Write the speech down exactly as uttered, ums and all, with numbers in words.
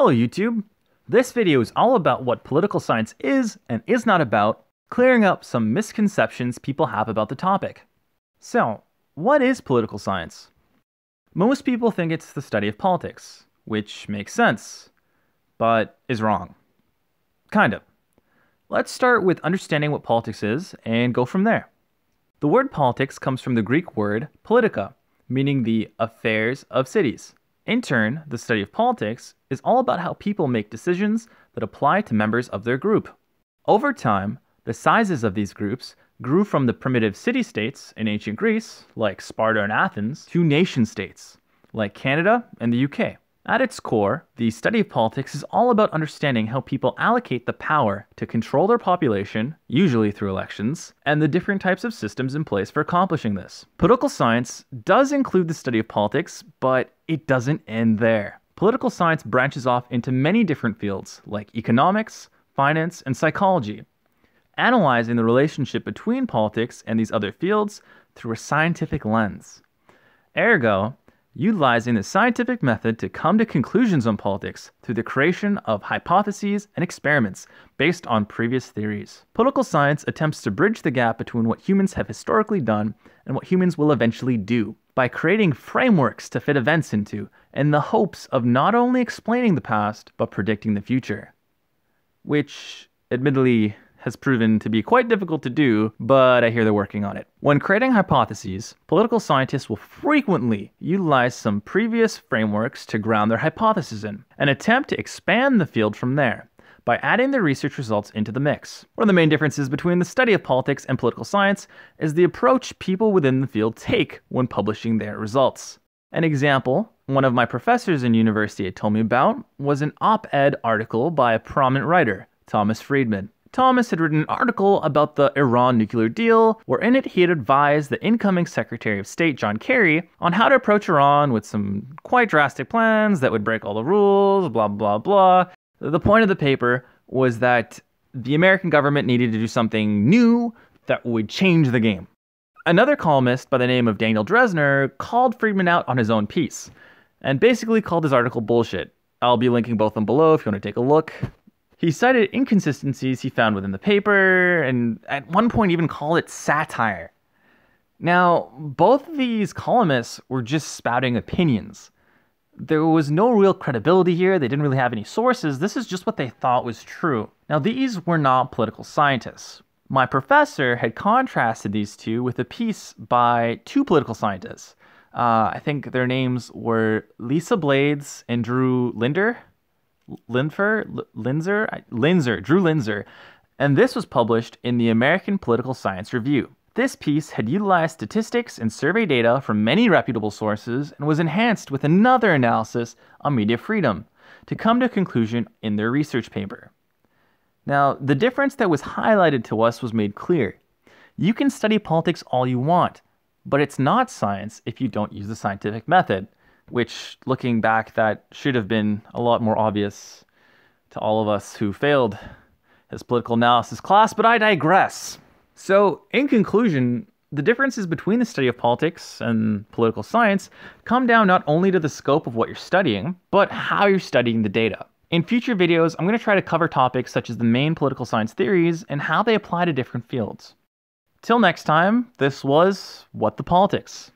Hello YouTube! This video is all about what political science is and is not about, clearing up some misconceptions people have about the topic. So, what is political science? Most people think it's the study of politics, which makes sense, but is wrong. Kind of. Let's start with understanding what politics is and go from there. The word politics comes from the Greek word politika, meaning the affairs of cities. In turn, the study of politics is all about how people make decisions that apply to members of their group. Over time, the sizes of these groups grew from the primitive city-states in ancient Greece, like Sparta and Athens, to nation-states, like Canada and the U K. At its core, the study of politics is all about understanding how people allocate the power to control their population, usually through elections, and the different types of systems in place for accomplishing this. Political science does include the study of politics, but it doesn't end there. Political science branches off into many different fields, like economics, finance, and psychology, analyzing the relationship between politics and these other fields through a scientific lens. Ergo, utilizing the scientific method to come to conclusions on politics through the creation of hypotheses and experiments based on previous theories. Political science attempts to bridge the gap between what humans have historically done and what humans will eventually do by creating frameworks to fit events into, in the hopes of not only explaining the past, but predicting the future. Which, admittedly, has proven to be quite difficult to do, but I hear they're working on it. When creating hypotheses, political scientists will frequently utilize some previous frameworks to ground their hypothesis in, and attempt to expand the field from there, by adding their research results into the mix. One of the main differences between the study of politics and political science is the approach people within the field take when publishing their results. An example one of my professors in university had told me about was an op-ed article by a prominent writer, Thomas Friedman. Thomas had written an article about the Iran nuclear deal, where in it he had advised the incoming Secretary of State John Kerry on how to approach Iran with some quite drastic plans that would break all the rules, blah blah blah. The point of the paper was that the American government needed to do something new that would change the game. Another columnist by the name of Daniel Drezner called Friedman out on his own piece, and basically called his article bullshit. I'll be linking both of them below if you want to take a look. He cited inconsistencies he found within the paper, and at one point even called it satire. Now, both of these columnists were just spouting opinions. There was no real credibility here, they didn't really have any sources, this is just what they thought was true. Now, these were not political scientists. My professor had contrasted these two with a piece by two political scientists. Uh, I think their names were Lisa Blades and Drew Linzer. Linfer, Linzer, Linzer, Drew Linzer, and this was published in the American Political Science Review. This piece had utilized statistics and survey data from many reputable sources and was enhanced with another analysis on media freedom to come to a conclusion in their research paper. Now, the difference that was highlighted to us was made clear. You can study politics all you want, but it's not science if you don't use the scientific method. Which, looking back, that should have been a lot more obvious to all of us who failed his political analysis class, but I digress. So, in conclusion, the differences between the study of politics and political science come down not only to the scope of what you're studying, but how you're studying the data. In future videos, I'm going to try to cover topics such as the main political science theories and how they apply to different fields. Till next time, this was What the Politics?